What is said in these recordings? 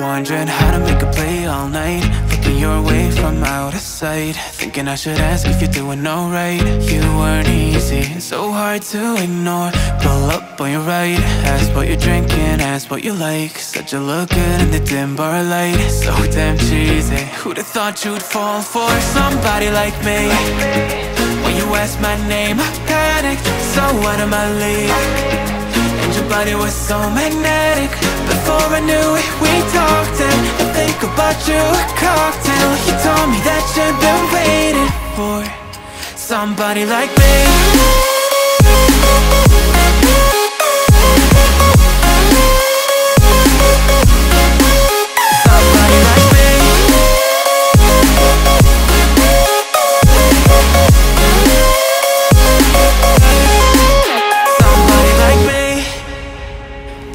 Wondering how to make a play all night, looking your way from out of sight, thinking I should ask if you're doing alright. You weren't easy, so hard to ignore. Pull up on your right, ask what you're drinking, ask what you like. Said you look good in the dim bar light, so damn cheesy. Who'd have thought you'd fall for somebody like me? When you asked my name, I panicked, so out of my league. Your body was so magnetic. Before I knew it, we talked, and I think about you a cocktail. You told me that you've been waiting for somebody like me.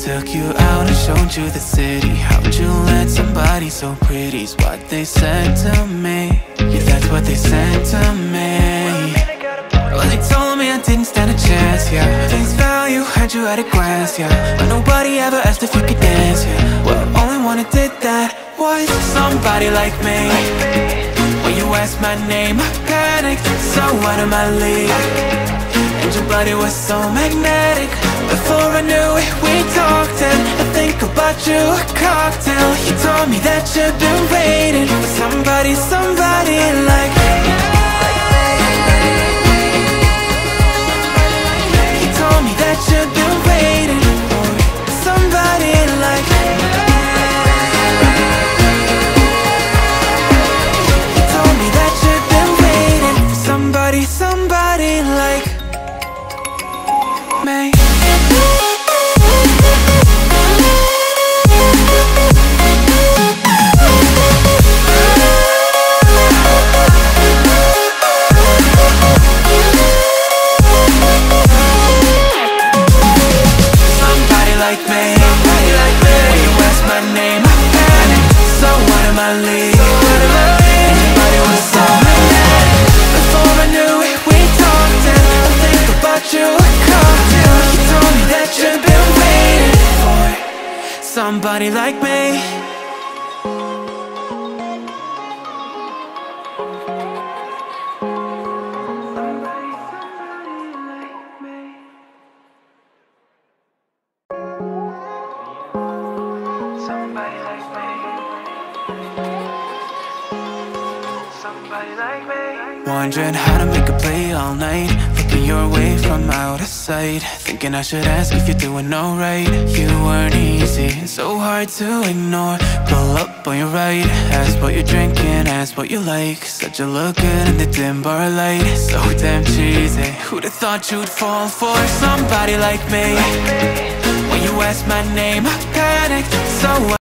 Took you out and showed you the city. How'd you let somebody so pretty? It's what they said to me. Yeah, that's what they said to me. Well, they told me I didn't stand a chance, yeah. Face value, had you at a glance, yeah. But nobody ever asked if you could dance, yeah. Well, the only one who did that was somebody like me. When you asked my name, I panicked, so out of my league. And your body was so magnetic. Before I knew it, we talked, and I think about you a cocktail. You told me that you've been waiting for somebody, somebody like me. You told me that you've been waiting for somebody like me. You told me that you've been waiting for somebody, somebody like me. May somebody like me. When you asked my name, I panicked, so out of my league. Anybody was so magnetic. Before I knew it, we talked, and I think about you. You've been waiting for somebody like me. Somebody like me. Somebody like me. Wondering how to make a play all night, looking your way from out of sight, thinking I should ask if you're doing alright. You weren't easy, so hard to ignore. Pull up on your right, ask what you're drinking, ask what you like. Said you look good in the dim bar light, so damn cheesy. Who'd have thought you'd fall for somebody like me? When you asked my name, I panicked, so